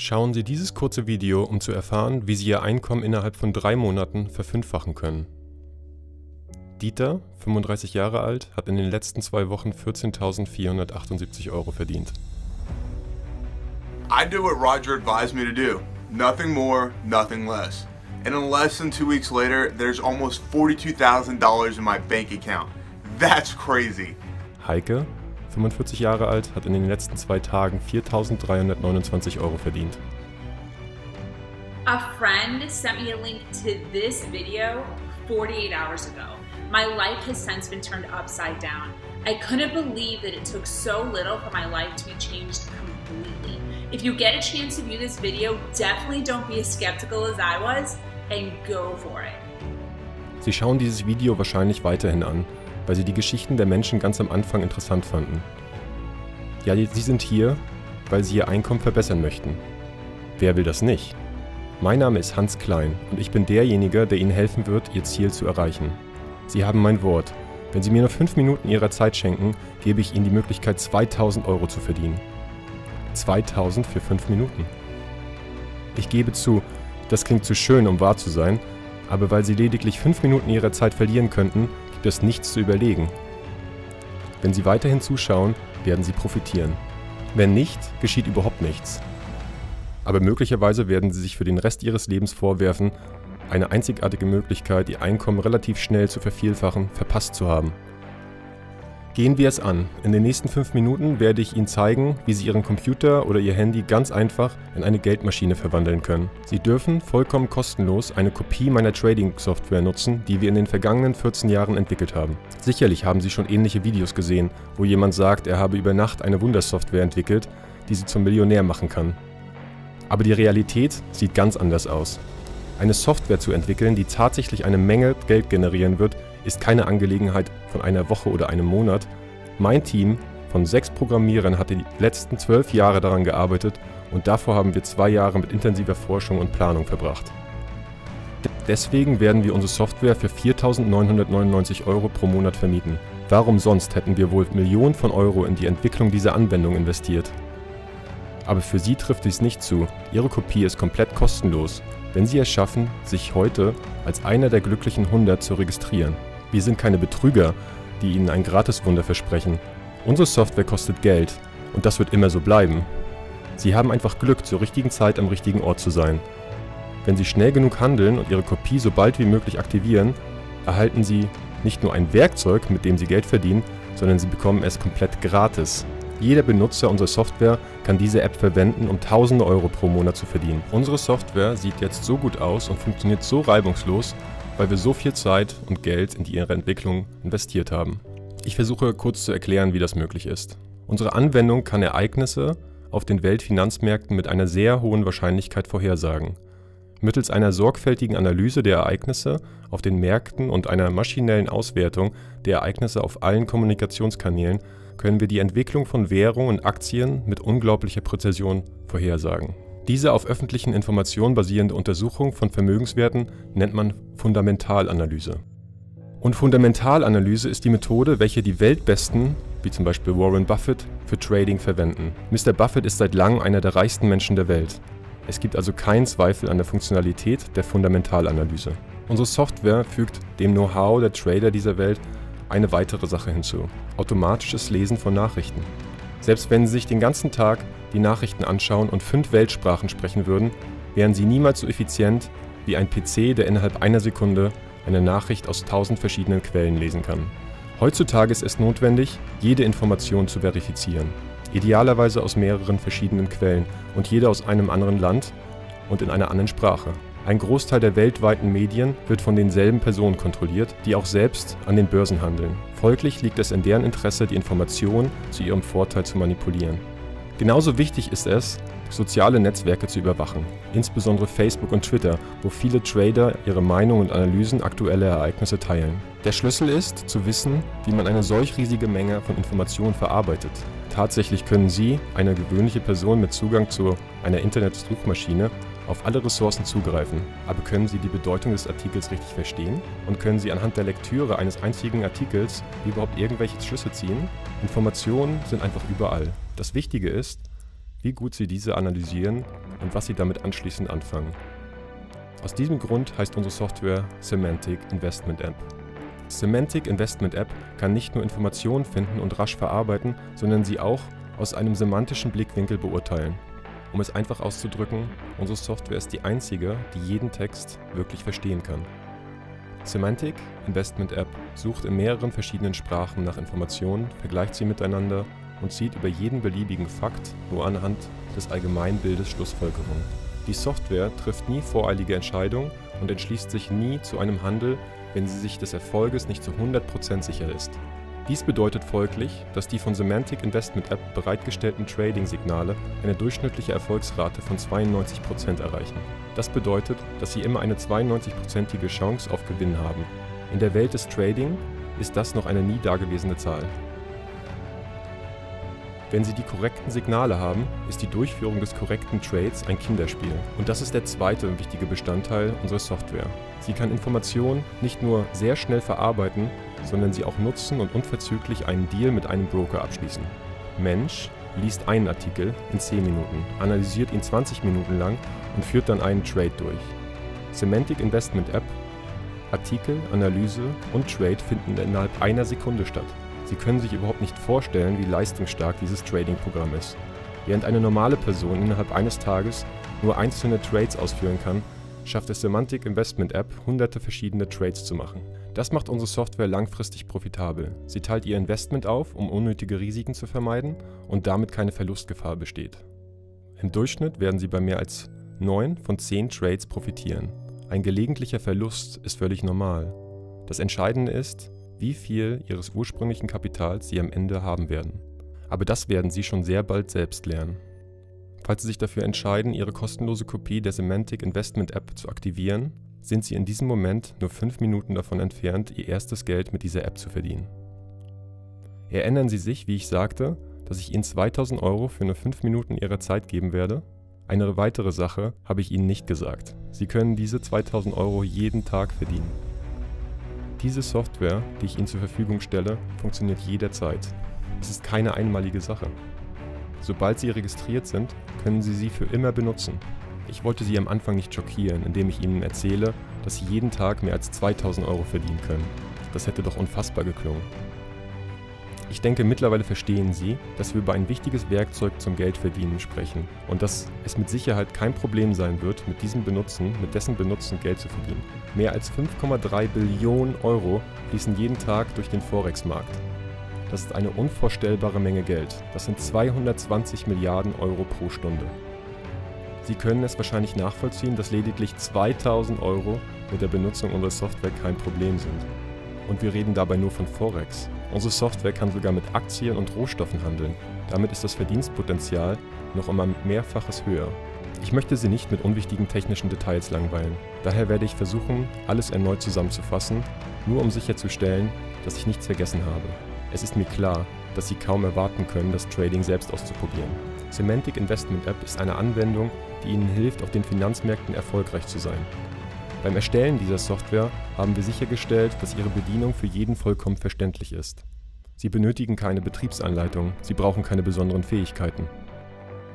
Schauen Sie dieses kurze Video, um zu erfahren, wie Sie Ihr Einkommen innerhalb von 3 Monaten verfünffachen können. Dieter, 35 Jahre alt, hat in den letzten 2 Wochen 14.478 € verdient. I do what Roger advised me to do. Nothing more, nothing less. And in less than 2 weeks later, there's almost $42,000 in my bank account. That's crazy. Heike, 45 Jahre alt, hat in den letzten 2 Tagen 4.329 € verdient. A friend sent me a link to this video 48 hours ago. My life has since been turned upside down. I couldn't believe that it took so little for my life to be changed completely. If you get a chance to view this video, definitely don't be as skeptical as I was and go for it. Sie schauen dieses Video wahrscheinlich weiterhin an, weil Sie die Geschichten der Menschen ganz am Anfang interessant fanden. Ja, Sie sind hier, weil Sie Ihr Einkommen verbessern möchten. Wer will das nicht? Mein Name ist Hans Klein und ich bin derjenige, der Ihnen helfen wird, Ihr Ziel zu erreichen. Sie haben mein Wort. Wenn Sie mir nur 5 Minuten Ihrer Zeit schenken, gebe ich Ihnen die Möglichkeit, 2.000 € zu verdienen. 2.000 für 5 Minuten. Ich gebe zu, das klingt zu schön, um wahr zu sein, aber weil Sie lediglich 5 Minuten Ihrer Zeit verlieren könnten, gibt es nichts zu überlegen. Wenn Sie weiterhin zuschauen, werden Sie profitieren. Wenn nicht, geschieht überhaupt nichts. Aber möglicherweise werden Sie sich für den Rest Ihres Lebens vorwerfen, eine einzigartige Möglichkeit, Ihr Einkommen relativ schnell zu vervielfachen, verpasst zu haben. Gehen wir es an. In den nächsten 5 Minuten werde ich Ihnen zeigen, wie Sie Ihren Computer oder Ihr Handy ganz einfach in eine Geldmaschine verwandeln können. Sie dürfen vollkommen kostenlos eine Kopie meiner Trading-Software nutzen, die wir in den vergangenen 14 Jahren entwickelt haben. Sicherlich haben Sie schon ähnliche Videos gesehen, wo jemand sagt, er habe über Nacht eine Wundersoftware entwickelt, die Sie zum Millionär machen kann. Aber die Realität sieht ganz anders aus. Eine Software zu entwickeln, die tatsächlich eine Menge Geld generieren wird, ist keine Angelegenheit von einer Woche oder einem Monat. Mein Team von 6 Programmierern hatte die letzten 12 Jahre daran gearbeitet und davor haben wir 2 Jahre mit intensiver Forschung und Planung verbracht. Deswegen werden wir unsere Software für 4.999 € pro Monat vermieten. Warum sonst hätten wir wohl Millionen von Euro in die Entwicklung dieser Anwendung investiert? Aber für Sie trifft dies nicht zu. Ihre Kopie ist komplett kostenlos, wenn Sie es schaffen, sich heute als einer der glücklichen 100 zu registrieren. Wir sind keine Betrüger, die Ihnen ein Gratiswunder versprechen. Unsere Software kostet Geld und das wird immer so bleiben. Sie haben einfach Glück, zur richtigen Zeit am richtigen Ort zu sein. Wenn Sie schnell genug handeln und Ihre Kopie so bald wie möglich aktivieren, erhalten Sie nicht nur ein Werkzeug, mit dem Sie Geld verdienen, sondern Sie bekommen es komplett gratis. Jeder Benutzer unserer Software kann diese App verwenden, um tausende Euro pro Monat zu verdienen. Unsere Software sieht jetzt so gut aus und funktioniert so reibungslos, weil wir so viel Zeit und Geld in ihre Entwicklung investiert haben. Ich versuche kurz zu erklären, wie das möglich ist. Unsere Anwendung kann Ereignisse auf den Weltfinanzmärkten mit einer sehr hohen Wahrscheinlichkeit vorhersagen. Mittels einer sorgfältigen Analyse der Ereignisse auf den Märkten und einer maschinellen Auswertung der Ereignisse auf allen Kommunikationskanälen können wir die Entwicklung von Währungen und Aktien mit unglaublicher Präzision vorhersagen. Diese auf öffentlichen Informationen basierende Untersuchung von Vermögenswerten nennt man Fundamentalanalyse. Und Fundamentalanalyse ist die Methode, welche die Weltbesten, wie zum Beispiel Warren Buffett, für Trading verwenden. Mr. Buffett ist seit langem einer der reichsten Menschen der Welt. Es gibt also keinen Zweifel an der Funktionalität der Fundamentalanalyse. Unsere Software fügt dem Know-how der Trader dieser Welt eine weitere Sache hinzu: automatisches Lesen von Nachrichten. Selbst wenn Sie sich den ganzen Tag die Nachrichten anschauen und 5 Weltsprachen sprechen würden, wären Sie niemals so effizient wie ein PC, der innerhalb einer Sekunde eine Nachricht aus 1000 verschiedenen Quellen lesen kann. Heutzutage ist es notwendig, jede Information zu verifizieren. Idealerweise aus mehreren verschiedenen Quellen und jede aus einem anderen Land und in einer anderen Sprache. Ein Großteil der weltweiten Medien wird von denselben Personen kontrolliert, die auch selbst an den Börsen handeln. Folglich liegt es in deren Interesse, die Informationen zu ihrem Vorteil zu manipulieren. Genauso wichtig ist es, soziale Netzwerke zu überwachen, insbesondere Facebook und Twitter, wo viele Trader ihre Meinung und Analysen aktueller Ereignisse teilen. Der Schlüssel ist, zu wissen, wie man eine solch riesige Menge von Informationen verarbeitet. Tatsächlich können Sie, eine gewöhnliche Person mit Zugang zu einer Internetsuchmaschine, auf alle Ressourcen zugreifen, aber können Sie die Bedeutung des Artikels richtig verstehen? Und können Sie anhand der Lektüre eines einzigen Artikels überhaupt irgendwelche Schlüsse ziehen? Informationen sind einfach überall. Das Wichtige ist, wie gut sie diese analysieren und was sie damit anschließend anfangen. Aus diesem Grund heißt unsere Software Semantic Investment App. Semantic Investment App kann nicht nur Informationen finden und rasch verarbeiten, sondern sie auch aus einem semantischen Blickwinkel beurteilen. Um es einfach auszudrücken, unsere Software ist die einzige, die jeden Text wirklich verstehen kann. Semantic Investment App sucht in mehreren verschiedenen Sprachen nach Informationen, vergleicht sie miteinander und zieht über jeden beliebigen Fakt nur anhand des Allgemeinbildes Schlussfolgerungen. Die Software trifft nie voreilige Entscheidungen und entschließt sich nie zu einem Handel, wenn sie sich des Erfolges nicht zu 100% sicher ist. Dies bedeutet folglich, dass die von Semantic Investment App bereitgestellten Trading-Signale eine durchschnittliche Erfolgsrate von 92% erreichen. Das bedeutet, dass sie immer eine 92%ige Chance auf Gewinn haben. In der Welt des Trading ist das noch eine nie dagewesene Zahl. Wenn Sie die korrekten Signale haben, ist die Durchführung des korrekten Trades ein Kinderspiel. Und das ist der zweite wichtige Bestandteil unserer Software. Sie kann Informationen nicht nur sehr schnell verarbeiten, sondern sie auch nutzen und unverzüglich einen Deal mit einem Broker abschließen. Mensch liest einen Artikel in 10 Minuten, analysiert ihn 20 Minuten lang und führt dann einen Trade durch. Semantic Investment App, Artikel, Analyse und Trade finden innerhalb einer Sekunde statt. Sie können sich überhaupt nicht vorstellen, wie leistungsstark dieses Trading-Programm ist. Während eine normale Person innerhalb eines Tages nur einzelne Trades ausführen kann, schafft es Semantic Investment App, hunderte verschiedene Trades zu machen. Das macht unsere Software langfristig profitabel. Sie teilt ihr Investment auf, um unnötige Risiken zu vermeiden und damit keine Verlustgefahr besteht. Im Durchschnitt werden Sie bei mehr als 9 von 10 Trades profitieren. Ein gelegentlicher Verlust ist völlig normal. Das Entscheidende ist, wie viel ihres ursprünglichen Kapitals sie am Ende haben werden. Aber das werden sie schon sehr bald selbst lernen. Falls Sie sich dafür entscheiden, Ihre kostenlose Kopie der Semantic Investment App zu aktivieren, sind Sie in diesem Moment nur 5 Minuten davon entfernt, Ihr erstes Geld mit dieser App zu verdienen. Erinnern Sie sich, wie ich sagte, dass ich Ihnen 2000 € für nur 5 Minuten Ihrer Zeit geben werde? Eine weitere Sache habe ich Ihnen nicht gesagt. Sie können diese 2000 € jeden Tag verdienen. Diese Software, die ich Ihnen zur Verfügung stelle, funktioniert jederzeit. Es ist keine einmalige Sache. Sobald Sie registriert sind, können Sie sie für immer benutzen. Ich wollte Sie am Anfang nicht schockieren, indem ich Ihnen erzähle, dass Sie jeden Tag mehr als 2000 € verdienen können. Das hätte doch unfassbar geklungen. Ich denke, mittlerweile verstehen Sie, dass wir über ein wichtiges Werkzeug zum Geldverdienen sprechen und dass es mit Sicherheit kein Problem sein wird, mit dessen Benutzen Geld zu verdienen. Mehr als 5,3 Billionen € fließen jeden Tag durch den Forex-Markt. Das ist eine unvorstellbare Menge Geld. Das sind 220 Milliarden € pro Stunde. Sie können es wahrscheinlich nachvollziehen, dass lediglich 2000 € mit der Benutzung unserer Software kein Problem sind. Und wir reden dabei nur von Forex. Unsere Software kann sogar mit Aktien und Rohstoffen handeln. Damit ist das Verdienstpotenzial noch immer mehrfaches höher. Ich möchte Sie nicht mit unwichtigen technischen Details langweilen. Daher werde ich versuchen, alles erneut zusammenzufassen, nur um sicherzustellen, dass ich nichts vergessen habe. Es ist mir klar, dass Sie kaum erwarten können, das Trading selbst auszuprobieren. Semantic Investment App ist eine Anwendung, die Ihnen hilft, auf den Finanzmärkten erfolgreich zu sein. Beim Erstellen dieser Software haben wir sichergestellt, dass ihre Bedienung für jeden vollkommen verständlich ist. Sie benötigen keine Betriebsanleitung, sie brauchen keine besonderen Fähigkeiten.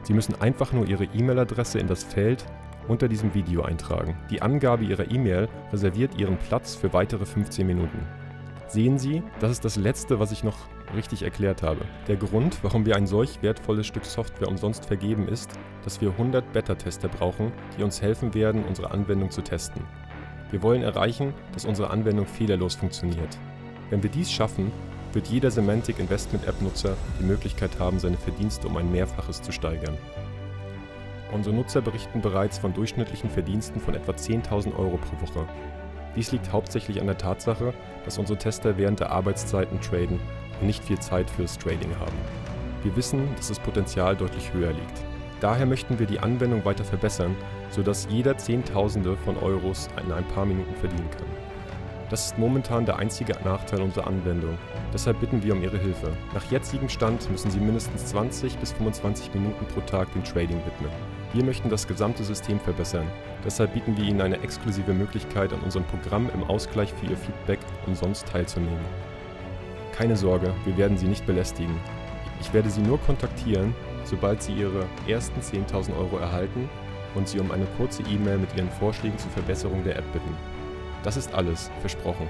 Sie müssen einfach nur ihre E-Mail-Adresse in das Feld unter diesem Video eintragen. Die Angabe ihrer E-Mail reserviert ihren Platz für weitere 15 Minuten. Sehen Sie, das ist das Letzte, was ich noch richtig erklärt habe. Der Grund, warum wir ein solch wertvolles Stück Software umsonst vergeben, ist, dass wir 100 Beta-Tester brauchen, die uns helfen werden, unsere Anwendung zu testen. Wir wollen erreichen, dass unsere Anwendung fehlerlos funktioniert. Wenn wir dies schaffen, wird jeder Semantic Investment App-Nutzer die Möglichkeit haben, seine Verdienste um ein Mehrfaches zu steigern. Unsere Nutzer berichten bereits von durchschnittlichen Verdiensten von etwa 10.000 € pro Woche. Dies liegt hauptsächlich an der Tatsache, dass unsere Tester während der Arbeitszeiten traden und nicht viel Zeit fürs Trading haben. Wir wissen, dass das Potenzial deutlich höher liegt. Daher möchten wir die Anwendung weiter verbessern, sodass jeder Zehntausende von Euros in ein paar Minuten verdienen kann. Das ist momentan der einzige Nachteil unserer Anwendung. Deshalb bitten wir um Ihre Hilfe. Nach jetzigem Stand müssen Sie mindestens 20 bis 25 Minuten pro Tag dem Trading widmen. Wir möchten das gesamte System verbessern. Deshalb bieten wir Ihnen eine exklusive Möglichkeit, an unserem Programm im Ausgleich für Ihr Feedback umsonst teilzunehmen. Keine Sorge, wir werden Sie nicht belästigen. Ich werde Sie nur kontaktieren, sobald Sie Ihre ersten 10.000 € erhalten und Sie um eine kurze E-Mail mit Ihren Vorschlägen zur Verbesserung der App bitten. Das ist alles, versprochen.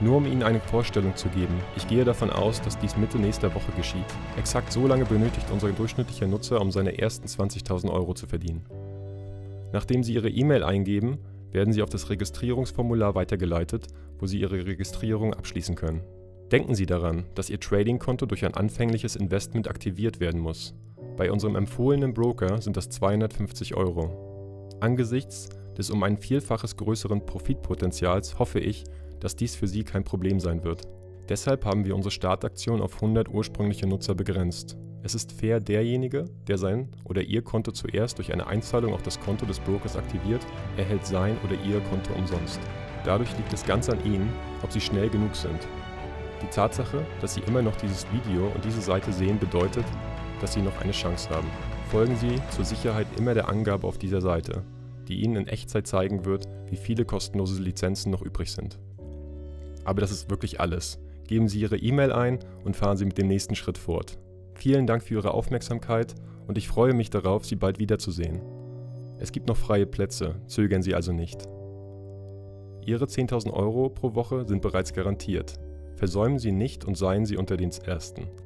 Nur um Ihnen eine Vorstellung zu geben, ich gehe davon aus, dass dies Mitte nächster Woche geschieht. Exakt so lange benötigt unser durchschnittlicher Nutzer, um seine ersten 20.000 € zu verdienen. Nachdem Sie Ihre E-Mail eingeben, werden Sie auf das Registrierungsformular weitergeleitet, wo Sie Ihre Registrierung abschließen können. Denken Sie daran, dass Ihr Trading-Konto durch ein anfängliches Investment aktiviert werden muss. Bei unserem empfohlenen Broker sind das 250 €. Angesichts des um ein Vielfaches größeren Profitpotenzials hoffe ich, dass dies für Sie kein Problem sein wird. Deshalb haben wir unsere Startaktion auf 100 ursprüngliche Nutzer begrenzt. Es ist fair derjenige, der sein oder ihr Konto zuerst durch eine Einzahlung auf das Konto des Brokers aktiviert, erhält sein oder ihr Konto umsonst. Dadurch liegt es ganz an Ihnen, ob Sie schnell genug sind. Die Tatsache, dass Sie immer noch dieses Video und diese Seite sehen, bedeutet, dass Sie noch eine Chance haben. Folgen Sie zur Sicherheit immer der Angabe auf dieser Seite, die Ihnen in Echtzeit zeigen wird, wie viele kostenlose Lizenzen noch übrig sind. Aber das ist wirklich alles. Geben Sie Ihre E-Mail ein und fahren Sie mit dem nächsten Schritt fort. Vielen Dank für Ihre Aufmerksamkeit und ich freue mich darauf, Sie bald wiederzusehen. Es gibt noch freie Plätze, zögern Sie also nicht. Ihre 10.000 € pro Woche sind bereits garantiert. Versäumen Sie nicht und seien Sie unter den Ersten.